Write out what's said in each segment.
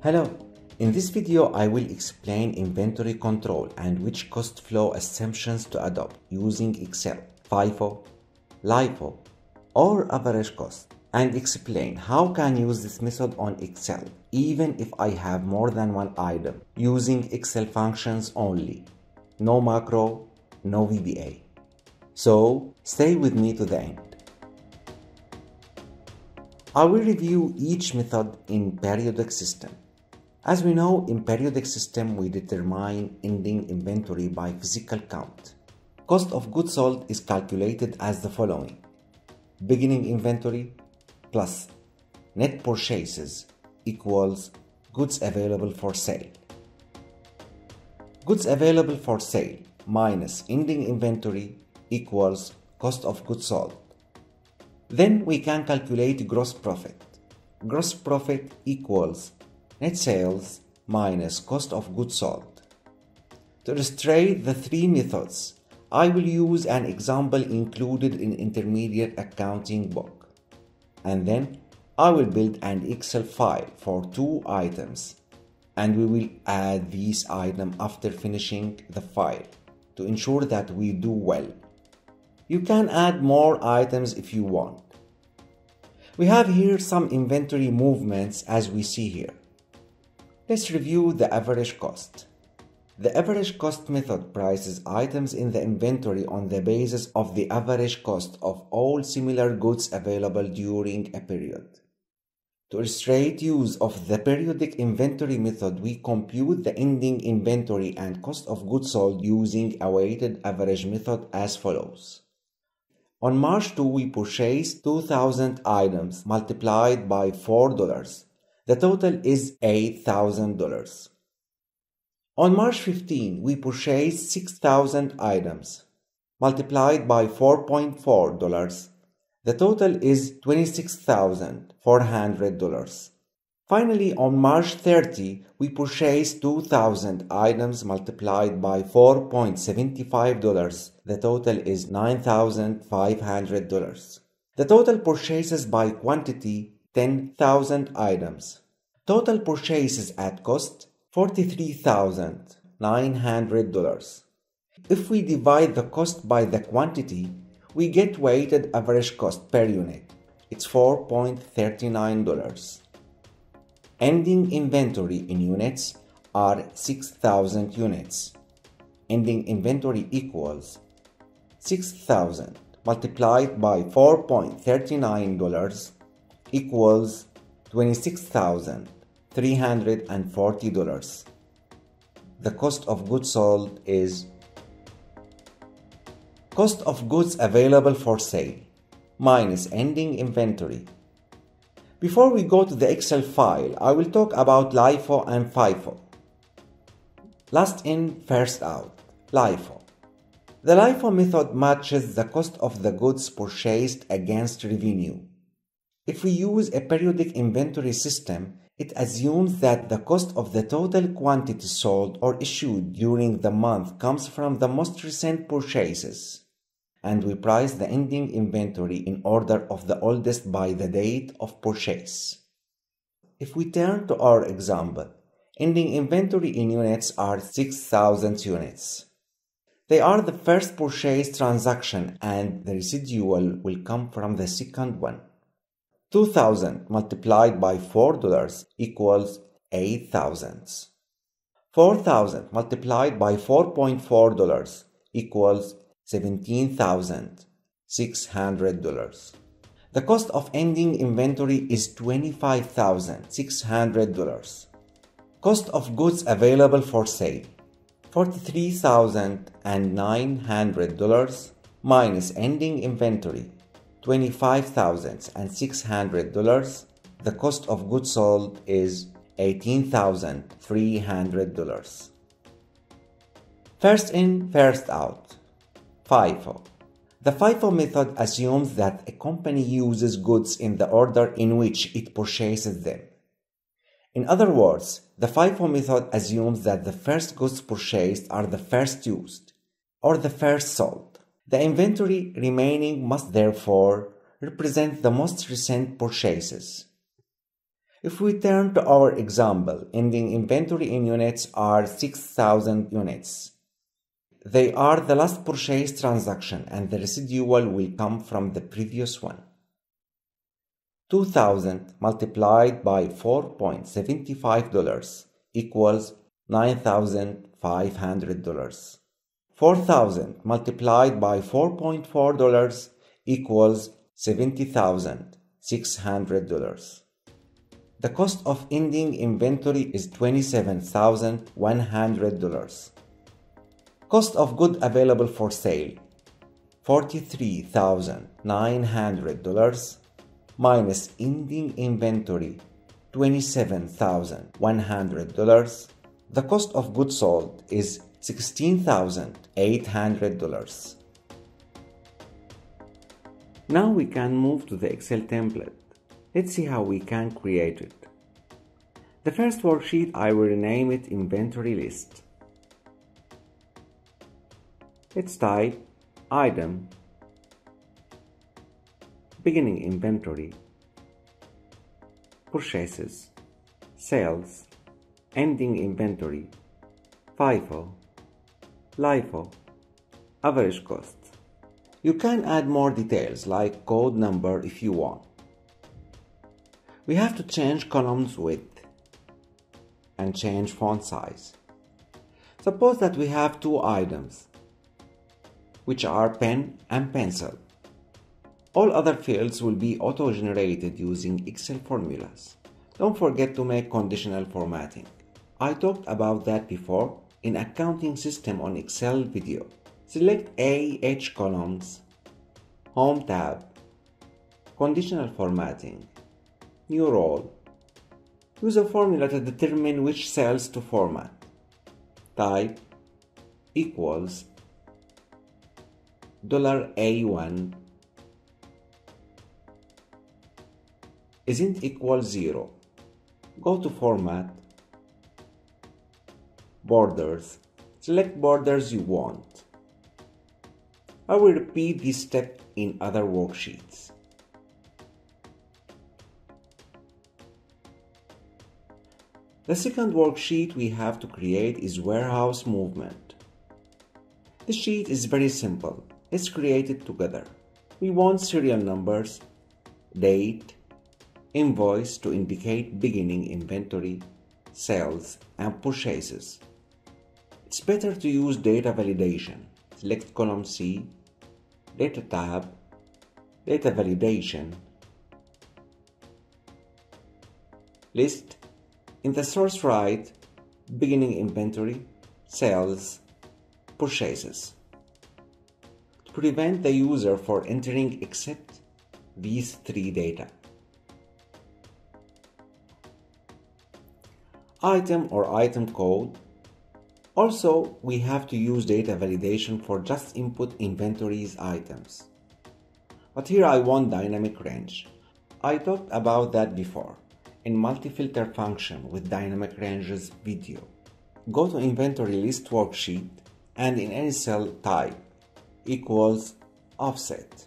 Hello, in this video I will explain inventory control and which cost flow assumptions to adopt using Excel, FIFO, LIFO or average cost, and explain how can use this method on Excel even if I have more than one item using Excel functions only, no macro, no VBA. So stay with me to the end. I will review each method in periodic system. As we know, in periodic system we determine ending inventory by physical count. Cost of goods sold is calculated as the following: beginning inventory plus net purchases equals goods available for sale. Goods available for sale minus ending inventory equals cost of goods sold. Then we can calculate gross profit. Gross profit equals net sales minus cost of goods sold. To illustrate the three methods, I will use an example included in Intermediate Accounting Book, and then I will build an Excel file for two items, and we will add these items after finishing the file to ensure that we do well. You can add more items if you want. We have here some inventory movements as we see here. Let's review the average cost. The average cost method prices items in the inventory on the basis of the average cost of all similar goods available during a period. To illustrate use of the periodic inventory method, we compute the ending inventory and cost of goods sold using a weighted average method as follows. On March 2, we purchased 2,000 items multiplied by $4. The total is $8,000. On March 15, we purchased 6,000 items, multiplied by $4.4. The total is $26,400. Finally, on March 30, we purchased 2,000 items multiplied by $4.75. The total is $9,500. The total purchases by quantity, 10,000 items. Total purchases at cost, $43,900. If we divide the cost by the quantity, we get weighted average cost per unit. It's $4.39. Ending inventory in units are 6,000 units. Ending inventory equals 6,000 multiplied by $4.39 equals $26,340. The cost of goods sold is cost of goods available for sale minus ending inventory. Before we go to the Excel file, I will talk about LIFO and FIFO. Last in, first out. LIFO. The LIFO method matches the cost of the goods purchased against revenue. If we use a periodic inventory system, it assumes that the cost of the total quantity sold or issued during the month comes from the most recent purchases, and we price the ending inventory in order of the oldest by the date of purchase. If we turn to our example, ending inventory in units are 6,000 units. They are the first purchase transaction, and the residual will come from the second one. 2,000 multiplied by $4 equals 8,000. 4,000 multiplied by $4.4 equals $17,600. The cost of ending inventory is $25,600. Cost of goods available for sale, $43,900 minus ending inventory, $25,600. The cost of goods sold is $18,300. First in, first out. FIFO. The FIFO method assumes that a company uses goods in the order in which it purchases them. In other words, the FIFO method assumes that the first goods purchased are the first used, or the first sold. The inventory remaining must therefore represent the most recent purchases. If we turn to our example, ending inventory in units are 6,000 units. They are the last purchase transaction and the residual will come from the previous one. 2,000 multiplied by $4.75 equals $9,500. 4,000 multiplied by $4.4 equals $70,600. The cost of ending inventory is $27,100. Cost of good available for sale, $43,900 minus ending inventory, $27,100. The cost of goods sold is $16,800. Now we can move to the Excel template. Let's see how we can create it. The first worksheet, I will rename it Inventory List. Let's type Item, Beginning Inventory, Purchases, Sales, Ending Inventory, FIFO, LIFO, Average Cost. You can add more details like code number if you want. We have to change columns width and change font size. Suppose that we have two items, which are pen and pencil. All other fields will be auto-generated using Excel formulas. Don't forget to make conditional formatting. I talked about that before in Accounting System on Excel video. Select AH columns, Home tab, Conditional Formatting, New role. Use a formula to determine which cells to format. Type equals $A1 isn't equal 0. Go to Format, Borders. Select borders you want. I will repeat this step in other worksheets. The second worksheet we have to create is Warehouse Movement. The sheet is very simple. Let's create it together. We want serial numbers, date, invoice to indicate beginning inventory, sales, and purchases. It's better to use data validation. Select column C, Data tab, Data validation, List. In the source write beginning inventory, sales, purchases. To prevent the user from entering except these three data. Item or item code. Also, we have to use data validation for just input inventories items. But here I want dynamic range. I talked about that before in multi-filter function with dynamic ranges video. Go to inventory list worksheet and in any cell type equals offset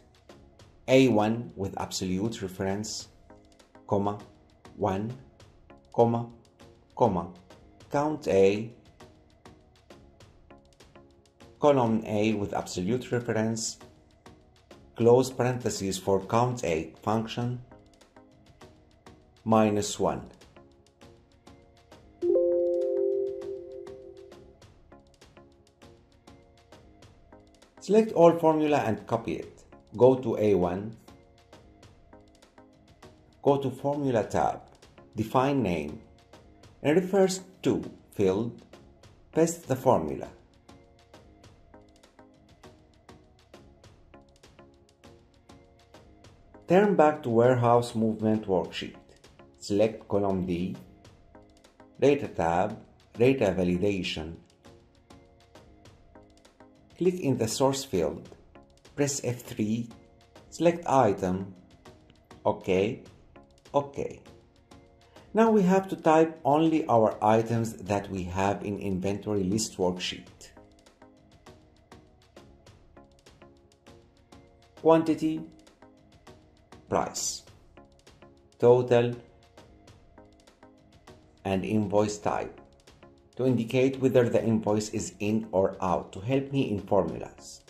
A1 with absolute reference, comma, 1, comma, comma, count A, column A with absolute reference, close parentheses for count A function, minus 1. Select all formula and copy it. Go to A1. Go to Formula tab. Define name. In refers to field, paste the formula. Turn back to Warehouse Movement worksheet. Select column D, Data tab, Data validation. Click in the source field, press F3, select item, OK, OK. Now we have to type only our items that we have in inventory list worksheet. Quantity, price, total, and invoice type to indicate whether the invoice is in or out to help me in formulas.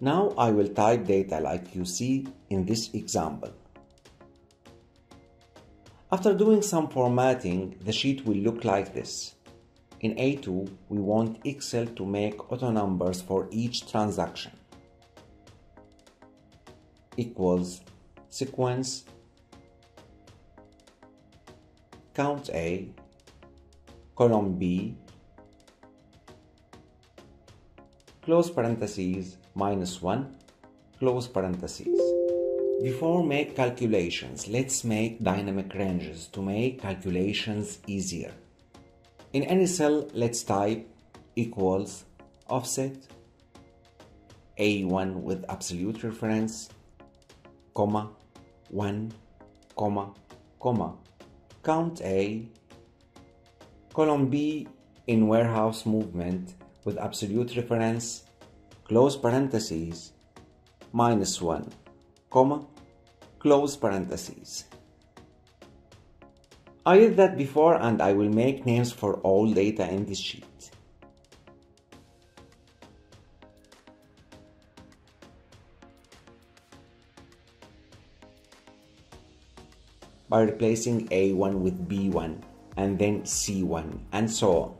Now I will type data like you see in this example. After doing some formatting, the sheet will look like this. In A2, we want Excel to make auto numbers for each transaction. Equals sequence count A, column B, close parentheses, -1, close parentheses. Before make calculations, let's make dynamic ranges to make calculations easier. In any cell, let's type equals offset A1 with absolute reference, comma, 1, comma, comma, count A, column B in warehouse movement with absolute reference, close parentheses, -1, comma, close parentheses. I did that before and I will make names for all data in this sheet. By replacing A1 with B1 and then C1 and so on.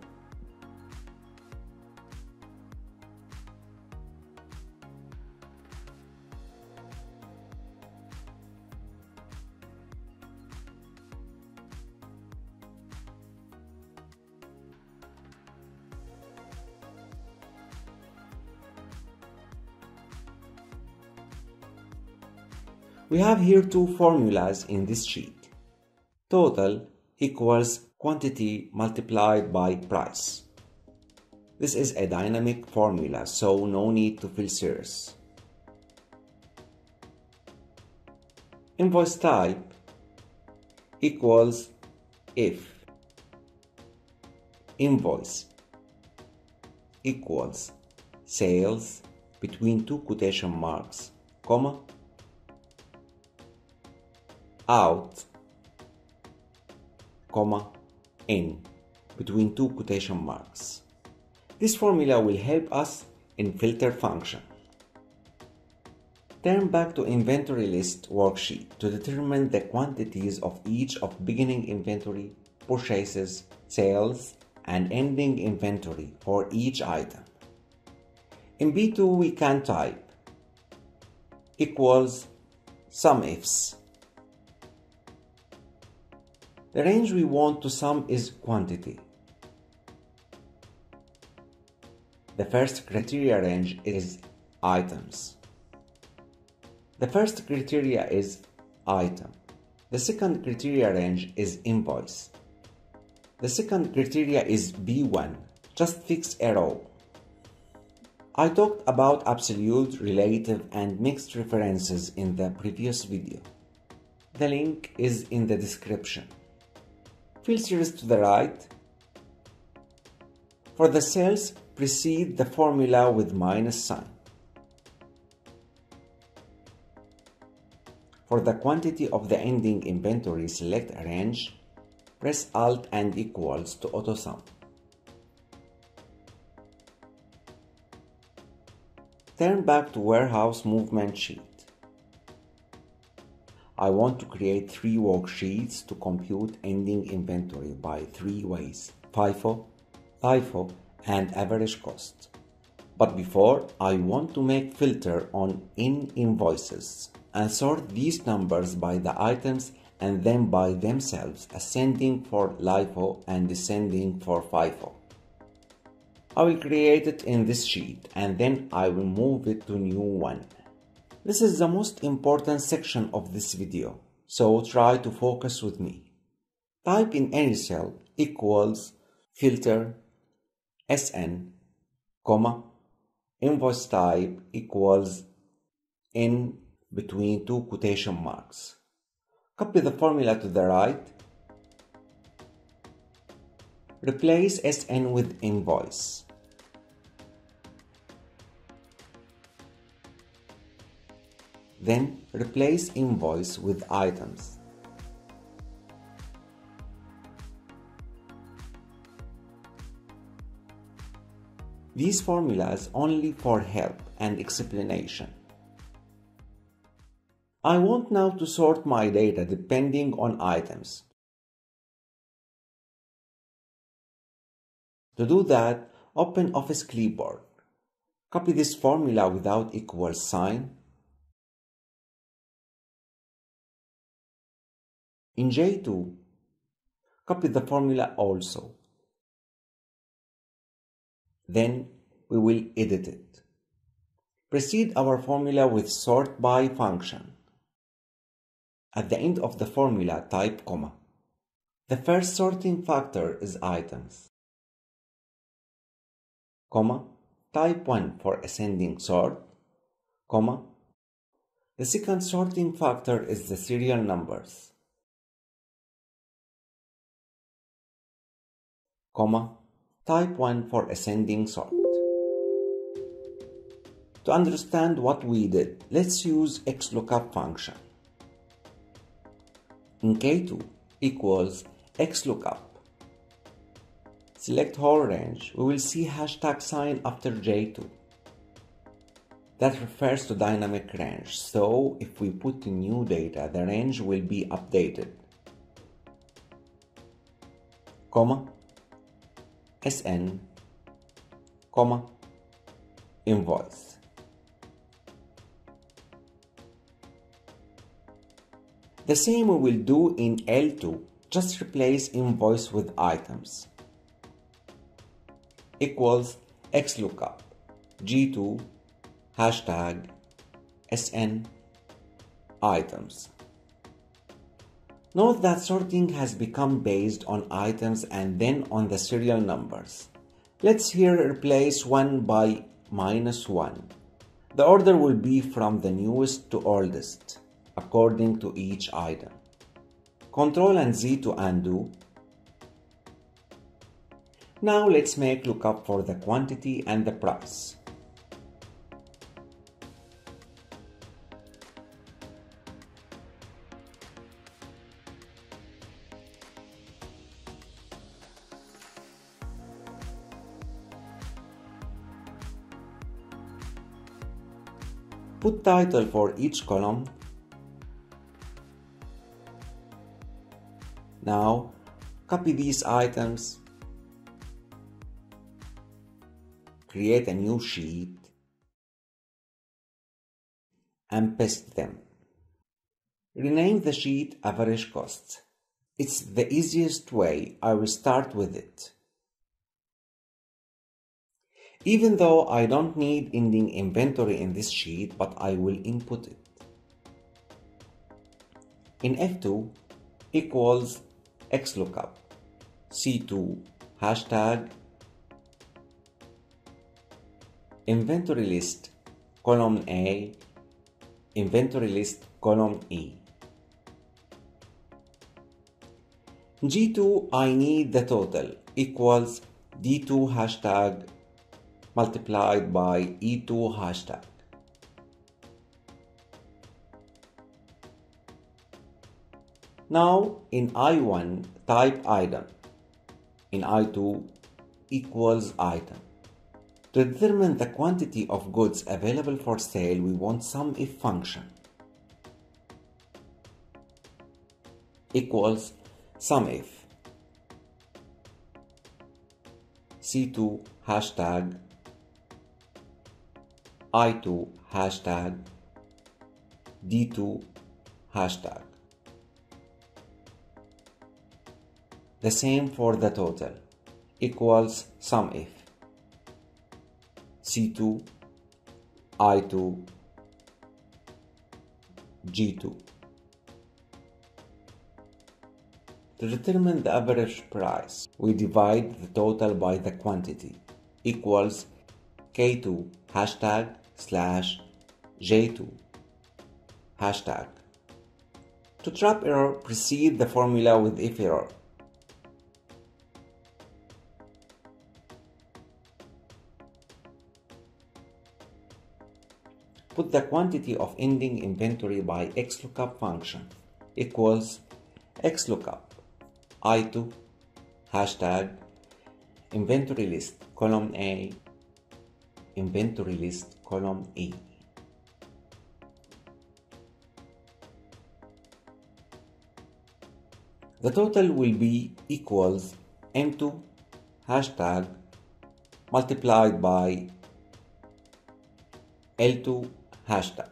We have here two formulas in this sheet. Total equals quantity multiplied by price. This is a dynamic formula, so no need to fill series. Invoice type equals if invoice equals sales between two quotation marks, comma, out, comma, in between two quotation marks. This formula will help us in filter function. Turn back to inventory list worksheet to determine the quantities of each of beginning inventory, purchases, sales, and ending inventory for each item. In B2 we can type equals SUMIFS. The range we want to sum is quantity. The first criteria range is items. The first criteria is item. The second criteria range is invoice. The second criteria is B1. Just fix a row. I talked about absolute, relative, and mixed references in the previous video. The link is in the description. Fill series to the right. For the cells, precede the formula with -sign. For the quantity of the ending inventory, select a range, press Alt and equals to autosum. Turn back to warehouse movement sheet. I want to create three worksheets to compute ending inventory by three ways: FIFO, LIFO, and average cost. But before, I want to make filter on invoices and sort these numbers by the items and then by themselves, ascending for LIFO and descending for FIFO. I will create it in this sheet and then I will move it to new one. This is the most important section of this video, so try to focus with me. Type in any cell equals filter SN, comma, invoice type equals in between two quotation marks. Copy the formula to the right. Replace SN with invoice. Then replace invoice with items. These formulas only for help and explanation. I want now to sort my data depending on items. To do that, open Office Clipboard. Copy this formula without equal sign. In J2, copy the formula also. Then we will edit it. Proceed our formula with sort by function. At the end of the formula, type comma. The first sorting factor is items. Comma, type 1 for ascending sort, comma. The second sorting factor is the serial numbers, comma, type 1 for ascending sort. To understand what we did, let's use XLOOKUP function. In K2 equals XLOOKUP. Select whole range, we will see hashtag sign after J2. That refers to dynamic range, so if we put new data, the range will be updated. Comma, SN, comma, invoice. The same we will do in L2, just replace invoice with items. Equals XLOOKUP G2 hashtag SN items. Note that sorting has become based on items and then on the serial numbers. Let's here replace 1 by -1. The order will be from the newest to oldest according to each item. Ctrl and Z to undo. Now let's make lookup for the quantity and the price. Put title for each column. Now copy these items. Create a new sheet and paste them. Rename the sheet Average Costs. It's the easiest way, I will start with it. Even though I don't need ending inventory in this sheet, but I will input it. In F2 equals XLOOKUP C2 hashtag Inventory list column A, inventory list column E. G2 I need the total equals D2 hashtag multiplied by E2 hashtag. Now in I1 type item, in I2 equals item. To determine the quantity of goods available for sale, we want SUMIFS function equals SUMIFS C2 hashtag I2 hashtag D2 hashtag. The same for the total equals SUMIFS C2, I2, G2. To determine the average price, we divide the total by the quantity equals K2 hashtag slash J2 hashtag. To trap error, precede the formula with if error. Put the quantity of ending inventory by XLOOKUP function equals XLOOKUP I2 hashtag inventory list column A inventory list, column A. The total will be equals M2 hashtag multiplied by L2 hashtag.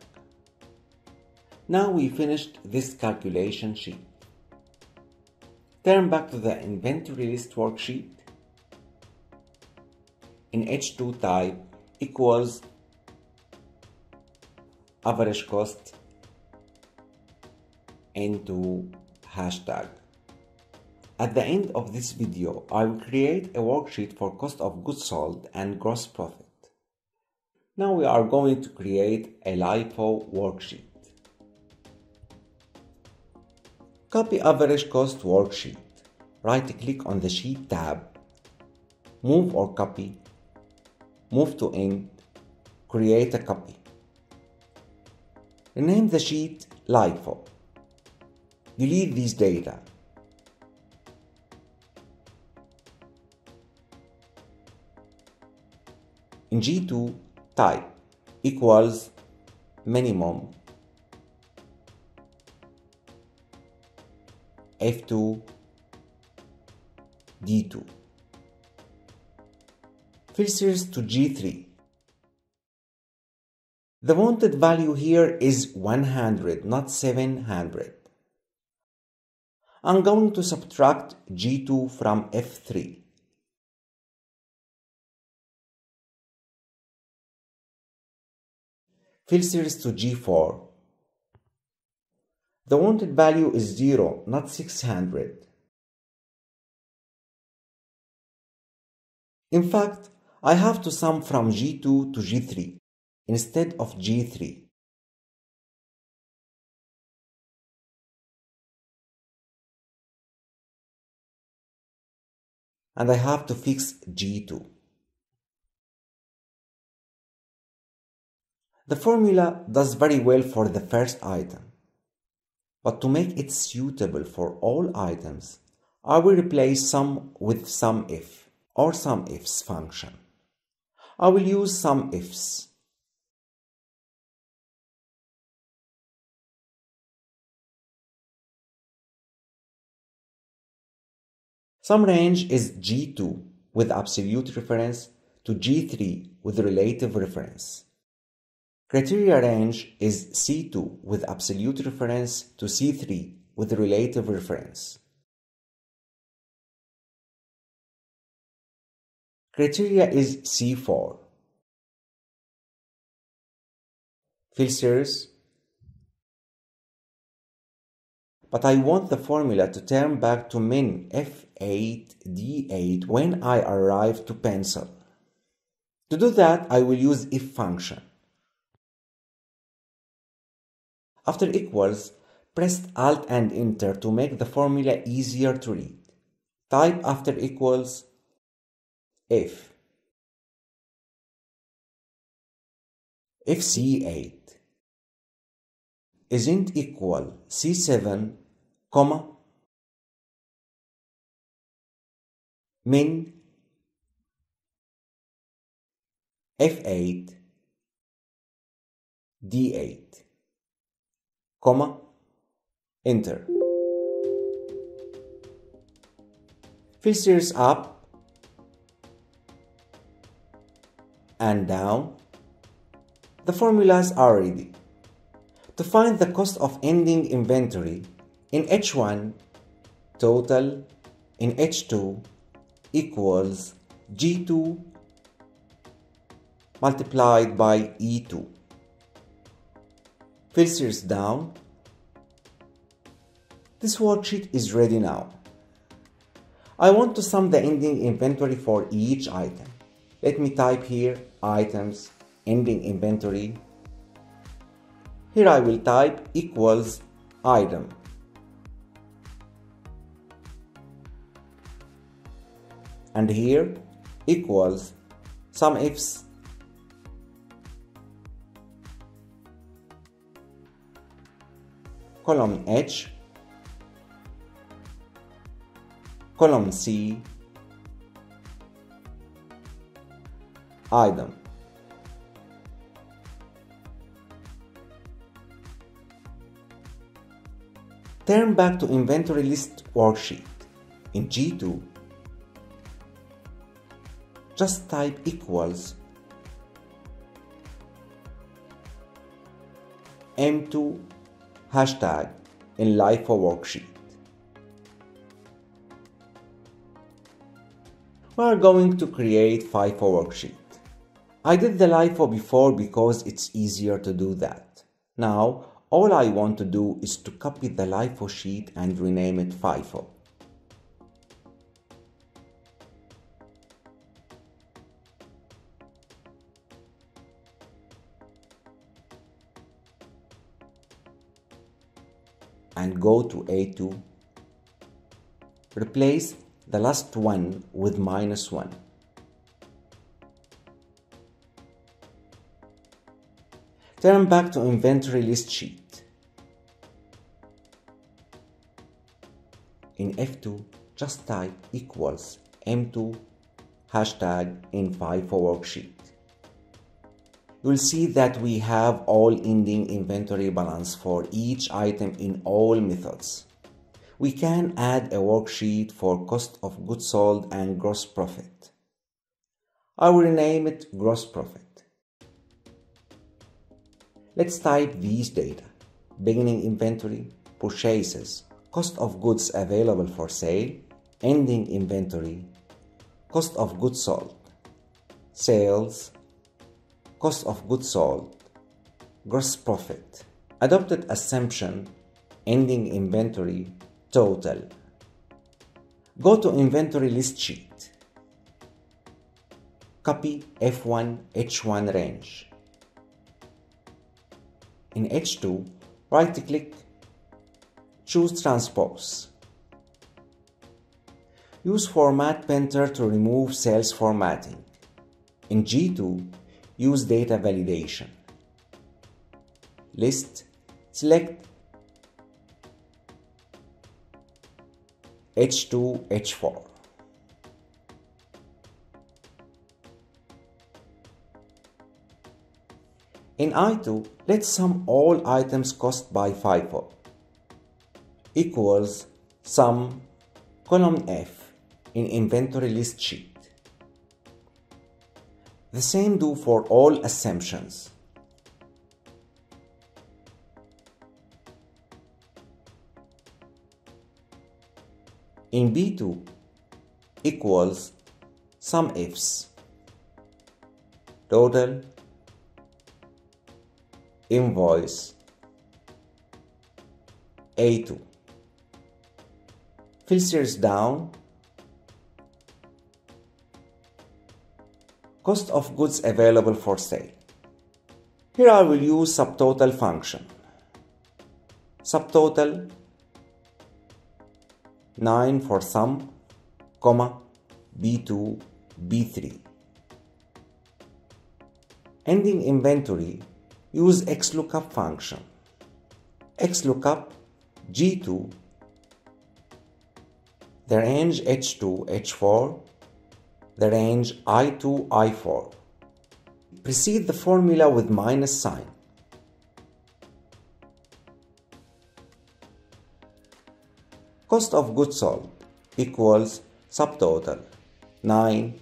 Now we finished this calculation sheet. Turn back to the inventory list worksheet. In H2 type equals average cost N2 hashtag. At the end of this video, I will create a worksheet for cost of goods sold and gross profit. Now we are going to create a LIFO worksheet. Copy average cost worksheet. Right click on the sheet tab. Move or copy. Move to end. Create a copy. Rename the sheet LIFO. Delete these data. In G2, type equals minimum F2 D2. Filters to G3. The wanted value here is 100, not 700. I'm going to subtract G2 from F3. Filters to G4. The wanted value is 0, not 600. In fact, I have to sum from G2 to G3 instead of G3. And I have to fix G2. The formula does very well for the first item, but to make it suitable for all items, I will replace sum with SUMIFS or SUMIFS function. I will use SUMIFS. Sum range is G2 with absolute reference to G3 with relative reference. Criteria range is C2 with absolute reference to C3 with relative reference. Criteria is C4. Filters. But I want the formula to turn back to min F8 D8 when I arrive to pencil. To do that, I will use if function. After equals, press Alt and Enter to make the formula easier to read. Type after equals F. If C8 isn't equal C7, comma, min F8 D8. Comma, enter. Filters up and down. The formulas are ready. To find the cost of ending inventory, in H1 total, in H2 equals G2 multiplied by E2. Filters down. This worksheet is ready now. I want to sum the ending inventory for each item. Let me type here items, ending inventory. Here I will type equals item. And here equals SUMIFS. Column H, column C, item. Turn back to Inventory List worksheet. In G2, just type equals M2 hashtag in LIFO worksheet. We are going to create FIFO worksheet. I did the LIFO before because it's easier to do that. Now, all I want to do is to copy the LIFO sheet and rename it FIFO. And go to A2. Replace the last one with -1. Turn back to Inventory List sheet. In F2, just type equals M2 hashtag in FIFO worksheet. You'll see that we have all ending inventory balance for each item in all methods. We can add a worksheet for cost of goods sold and gross profit. I will rename it gross profit. Let's type these data: beginning inventory, purchases, cost of goods available for sale, ending inventory, cost of goods sold, sales, cost of goods sold, gross profit, adopted assumption, ending inventory, total. Go to Inventory List sheet. Copy F1, H1 range. In H2, right-click, choose Transpose. Use Format Painter to remove sales formatting. In G2, use Data Validation. List, select H2, H4. In I2, let's sum all items cost by FIFO. Equals sum column F in Inventory List sheet. The same do for all assumptions. In B2, equals SUMIFS, total, invoice, A2. Filters down, cost of goods available for sale. Here I will use subtotal function. Subtotal 9 for sum, comma, B2, B3. Ending inventory, use XLOOKUP function. XLOOKUP G2, the range H2, H4, the range I2, I4. Precede the formula with -. Cost of goods sold equals subtotal 9,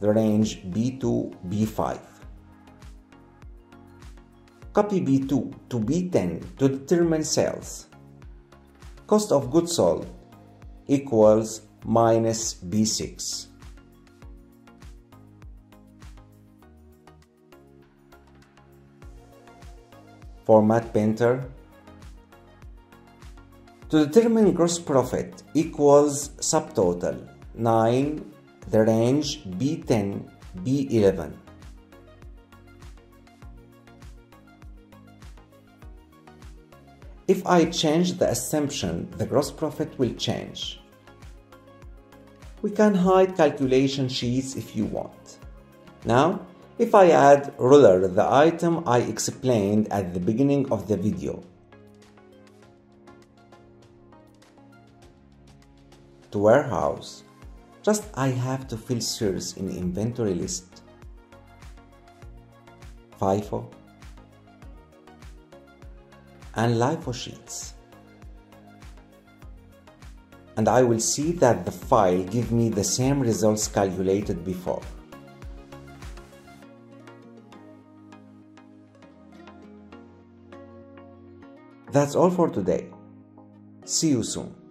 the range B2, B5. Copy B2 to B10 to determine sales. Cost of goods sold equals -B6. Format Painter. To determine gross profit equals subtotal 9, the range B10, B11. If I change the assumption, the gross profit will change. We can hide calculation sheets if you want. Now, if I add ruler, the item I explained at the beginning of the video, to warehouse, just I have to fill cells in inventory list, FIFO, and LIFO sheets. And I will see that the file gives me the same results calculated before. That's all for today. See you soon.